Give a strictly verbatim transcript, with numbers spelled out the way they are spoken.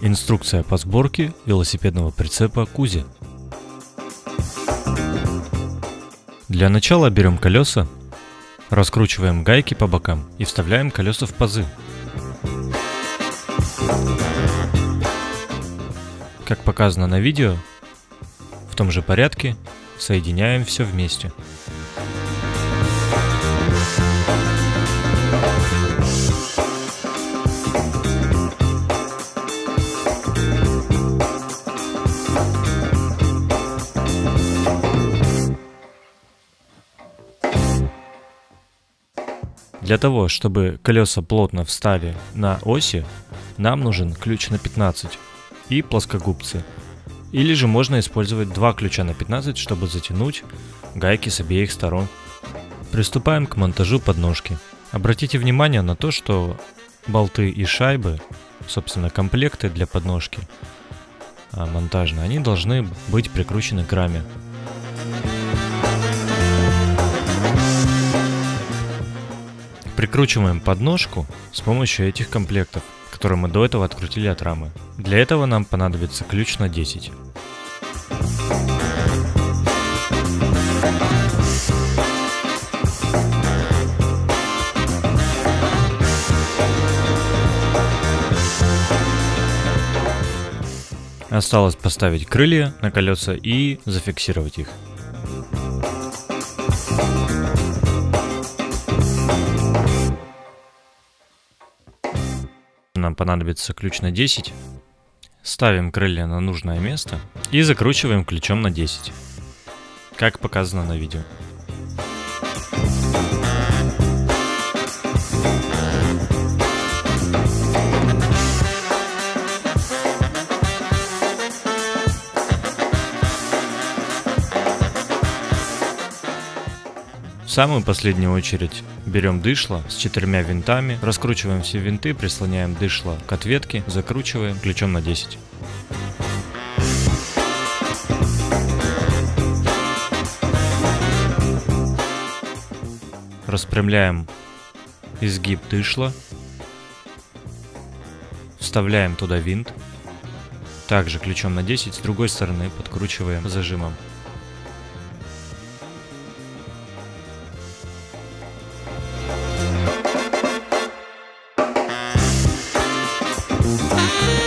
Инструкция по сборке велосипедного прицепа Кузи. Для начала берем колеса, раскручиваем гайки по бокам и вставляем колеса в пазы. Как показано на видео, в том же порядке соединяем все вместе. Для того, чтобы колеса плотно встали на оси, нам нужен ключ на пятнадцать и плоскогубцы. Или же можно использовать два ключа на пятнадцать, чтобы затянуть гайки с обеих сторон. Приступаем к монтажу подножки. Обратите внимание на то, что болты и шайбы, собственно комплекты для подножки монтажные, они должны быть прикручены к раме. Прикручиваем подножку с помощью этих комплектов, которые мы до этого открутили от рамы. Для этого нам понадобится ключ на десять. Осталось поставить крылья на колеса и зафиксировать их. Нам понадобится ключ на десять, ставим крылья на нужное место и закручиваем ключом на десять, как показано на видео. В самую последнюю очередь берем дышло с четырьмя винтами, раскручиваем все винты, прислоняем дышло к ответке, закручиваем ключом на десять. Распрямляем изгиб дышла, вставляем туда винт, также ключом на десять, с другой стороны подкручиваем зажимом. Bye.